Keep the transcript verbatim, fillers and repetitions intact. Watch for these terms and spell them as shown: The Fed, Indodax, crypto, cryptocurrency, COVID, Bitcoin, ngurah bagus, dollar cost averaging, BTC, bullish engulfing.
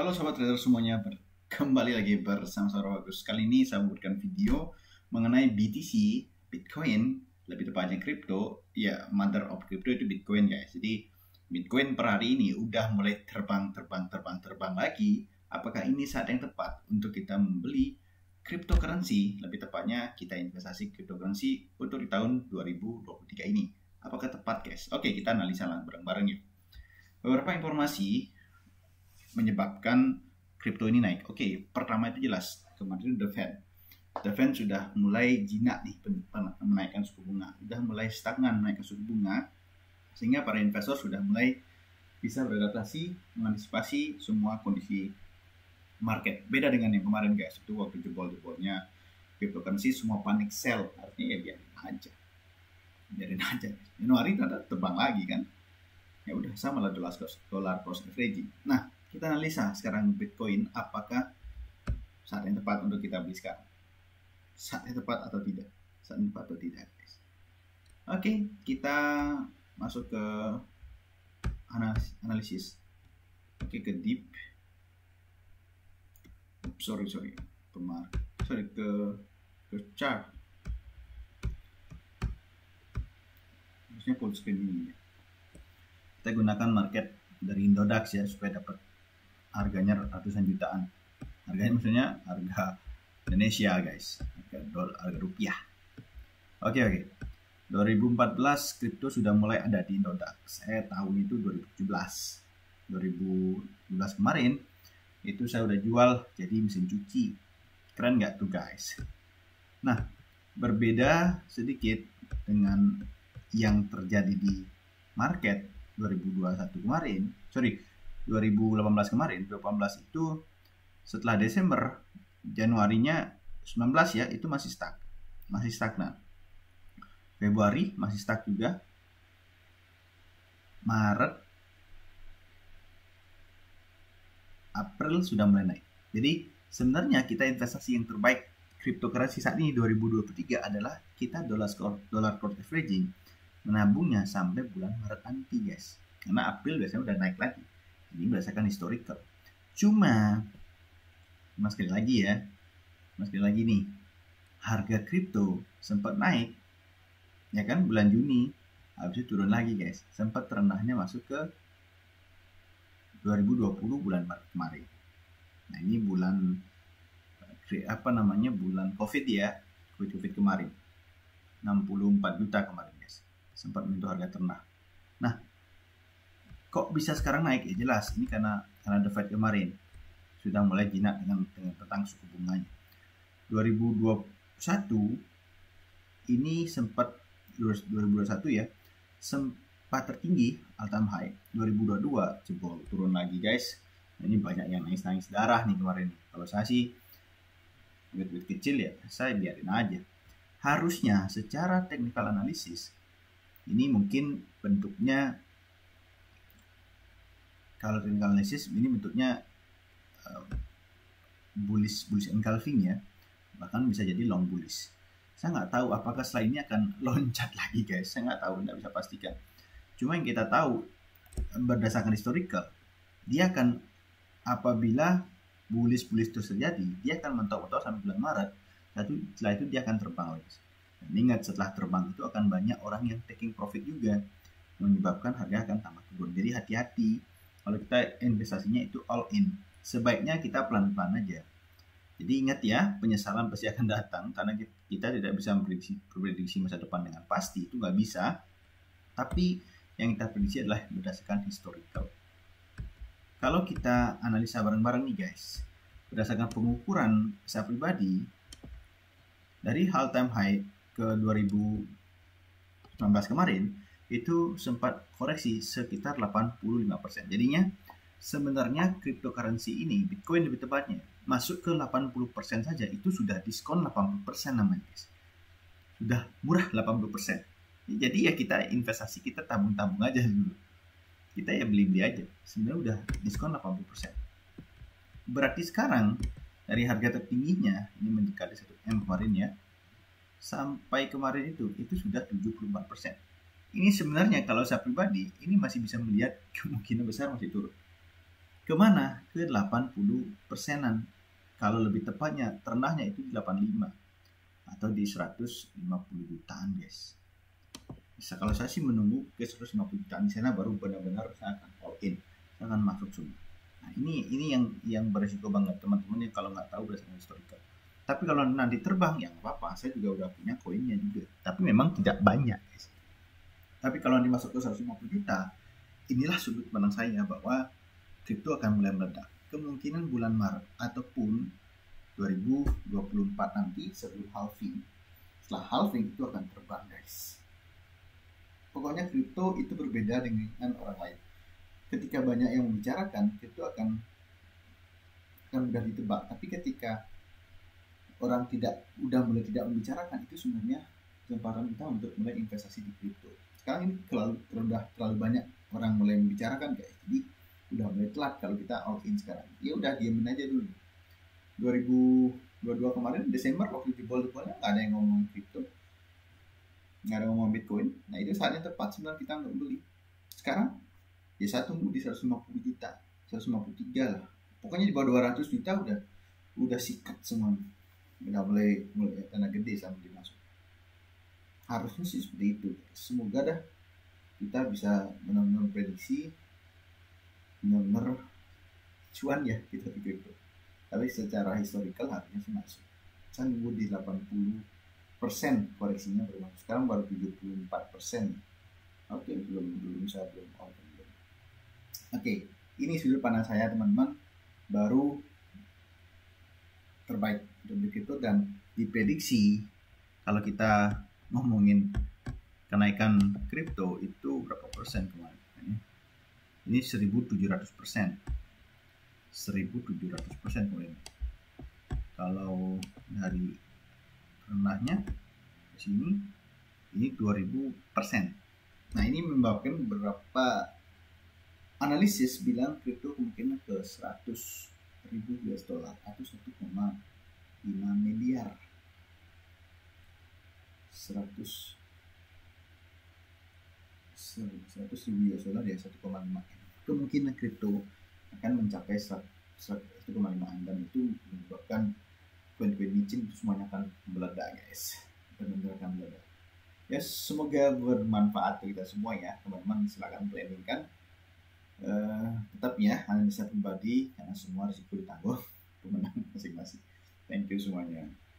Halo sobat trader semuanya, kembali lagi bersama saya Bagus. Kali ini saya membuatkan video mengenai B T C, Bitcoin, lebih tepatnya kripto. Ya, mother of crypto itu Bitcoin guys. Jadi Bitcoin per hari ini udah mulai terbang, terbang, terbang, terbang lagi. Apakah ini saat yang tepat untuk kita membeli cryptocurrency? Lebih tepatnya kita investasi cryptocurrency untuk di tahun dua ribu dua puluh tiga ini. Apakah tepat guys? Oke, kita analisa bareng-bareng yuk. Beberapa informasi menyebabkan kripto ini naik. Oke, okay, pertama itu jelas kemarin The Fed. The Fed sudah mulai jinak nih menaikkan suku bunga, sudah mulai stagnan menaikkan suku bunga, sehingga para investor sudah mulai bisa beradaptasi mengantisipasi semua kondisi market. Beda dengan yang kemarin guys, itu waktu jebol-jebolnya cryptocurrency semua panik sell, artinya ya biarin aja, biarin aja. Januari ternyata terbang lagi kan, ya udah sama lah dollar cost averaging. Nah, kita analisa sekarang Bitcoin apakah saat yang tepat untuk kita beli sekarang. Saat yang tepat atau tidak. Saat yang tepat atau tidak guys. Oke, kita masuk ke analisis. Oke, ke deep. Sorry, sorry. Kemar. Sorry, ke, ke chart. Harusnya full screen ini. Kita gunakan market dari Indodax ya, supaya dapat harganya ratusan jutaan. Harganya maksudnya harga Indonesia guys, harga dolar, harga rupiah. Oke okay, oke. Okay. dua ribu empat belas kripto sudah mulai ada di Indodax. Saya tahun itu dua ribu tujuh belas. dua ribu tujuh belas kemarin itu saya udah jual jadi mesin cuci. Keren nggak tuh guys? Nah, berbeda sedikit dengan yang terjadi di market dua ribu dua puluh satu kemarin. Sorry, dua ribu delapan belas kemarin. dua ribu delapan belas itu setelah Desember, Januarinya sembilan belas ya, itu masih stuck. Masih stagnan. Februari masih stuck juga. Maret, April sudah mulai naik. Jadi sebenarnya kita investasi yang terbaik cryptocurrency saat ini dua ribu dua puluh tiga adalah kita dollar cost dollar cost averaging, menabungnya sampai bulan Maret nanti guys, karena April biasanya udah naik lagi. Ini berdasarkan historical. Cuma mas sekali lagi ya, mas sekali lagi nih, harga kripto sempat naik ya kan bulan Juni, habis itu turun lagi guys, sempat terendahnya masuk ke dua ribu dua puluh bulan Maret kemarin. Nah ini bulan apa namanya bulan COVID ya, COVID, -COVID kemarin enam puluh empat juta kemarin guys, sempat menyentuh harga terendah. Nah, kok bisa sekarang naik? Ya jelas, ini karena karena The Fed kemarin sudah mulai jinak dengan dengan tentang suku bunganya. dua ribu dua puluh satu ini sempat dua ribu dua puluh satu ya, sempat tertinggi all-time high. dua ribu dua puluh dua jebol turun lagi guys. Ini banyak yang nangis-nangis darah nih kemarin. Kalau saya sih duit-duit kecil ya, saya biarin aja. Harusnya secara teknikal analisis ini mungkin bentuknya, kalau technical analysis ini bentuknya uh, bullish bullish engulfing ya, bahkan bisa jadi long bullish. Saya nggak tahu apakah setelah ini akan loncat lagi guys, saya nggak tahu, nggak bisa pastikan. Cuma yang kita tahu berdasarkan historical, dia akan apabila bullish bullish terus terjadi, dia akan mentok-mentok sampai bulan Maret. Setelah itu dia akan terbang guys. Dan ingat, setelah terbang itu akan banyak orang yang taking profit juga, menyebabkan harga akan tambah turun. Jadi hati-hati kalau kita investasinya itu all in. Sebaiknya kita pelan-pelan aja. Jadi ingat ya, penyesalan pasti akan datang karena kita tidak bisa memprediksi, memprediksi masa depan dengan pasti, itu nggak bisa. Tapi yang kita prediksi adalah berdasarkan historical. Kalau kita analisa bareng-bareng nih guys, berdasarkan pengukuran saya pribadi dari all time high ke dua ribu sembilan belas kemarin itu sempat koreksi sekitar delapan puluh lima persen. Jadinya sebenarnya cryptocurrency ini, Bitcoin lebih tepatnya, masuk ke delapan puluh persen saja itu sudah diskon delapan puluh persen namanya guys. Sudah murah delapan puluh persen. Jadi ya kita investasi kita tabung-tabung aja dulu. Kita ya beli-beli aja. Sebenarnya udah diskon delapan puluh persen. Berarti sekarang dari harga tertingginya ini mendekati satu M kemarin ya, sampai kemarin itu itu sudah tujuh puluh empat persen. Ini sebenarnya kalau saya pribadi ini masih bisa melihat kemungkinan besar masih turun. kemana? Ke delapan puluh persenan. Kalau lebih tepatnya, terendahnya itu di delapan puluh lima atau di seratus lima puluh jutaan, guys. Bisa, kalau saya sih menunggu ke seratus lima puluh jutaan di sana baru benar-benar saya akan all in, saya akan masuk semua. Nah, ini ini yang yang beresiko banget teman-teman yang kalau nggak tahu berdasarkan historical. Tapi kalau nanti terbang ya nggak apa-apa, saya juga udah punya koinnya juga. Tapi memang tidak banyak, guys. Tapi kalau dimasuk ke seratus lima puluh juta, inilah sudut pandang saya bahwa kripto akan mulai meledak. Kemungkinan bulan Maret ataupun dua ribu dua puluh empat nanti sebelum halving. Setelah halving itu akan terbang, guys. Pokoknya kripto itu berbeda dengan orang lain. Ketika banyak yang membicarakan, kripto akan akan mudah ditebak. Tapi ketika orang tidak udah mulai tidak membicarakan, itu sebenarnya kesempatan kita untuk mulai investasi di kripto. Sekarang ini terlalu terlalu, terlalu banyak orang mulai membicarakan, guys. Jadi udah mulai telat kalau kita all in sekarang. Ya udah diamin aja dulu. dua ribu dua puluh dua kemarin Desember waktu jebol-jebolnya nggak ada yang ngomong kripto, nggak ada yang ngomong Bitcoin. Nah itu saatnya tepat sebenarnya kita nggak beli. Sekarang ya saya tunggu di seratus lima puluh juta, seratus lima puluh tiga lah. Pokoknya di bawah dua ratus juta udah udah sikat semuanya. Udah mulai mulai tanah gede sama dimasuk. Harusnya sih seperti itu. Semoga dah kita bisa benar-benar prediksi benar-benar cuan ya kita di kripto. Tapi secara historical harusnya sih masuk. Saya nunggu di delapan puluh persen koreksinya berlangsung. Sekarang baru tujuh puluh empat persen. Oke, belum belum saya belum out. Oke, okay, ini sudut pandang saya teman-teman baru terbaik untuk di kripto dan diprediksi kalau kita ngomongin kenaikan kripto itu berapa persen kemarin? Ini seribu tujuh ratus persen, seribu tujuh ratus persen kemarin. Kalau dari rendahnya ke sini, ini dua ribu persen. Nah ini menyebabkan beberapa analisis bilang kripto mungkin ke seratus ribu U S dollar atau satu koma lima miliar. seratus ribu U S dollar ya satu koma lima M. Kemungkinan kripto akan mencapai satu koma lima M dan itu menyebabkan koin-koin micin semuanya akan meledak, guys. Benar-benar akan meledak. Ya semoga bermanfaat bagi kita semua ya teman-teman, silakan planningkan. Uh, tetap ya analisa pribadi karena semua risiko ditanggung pemenang masing-masing. Thank you semuanya.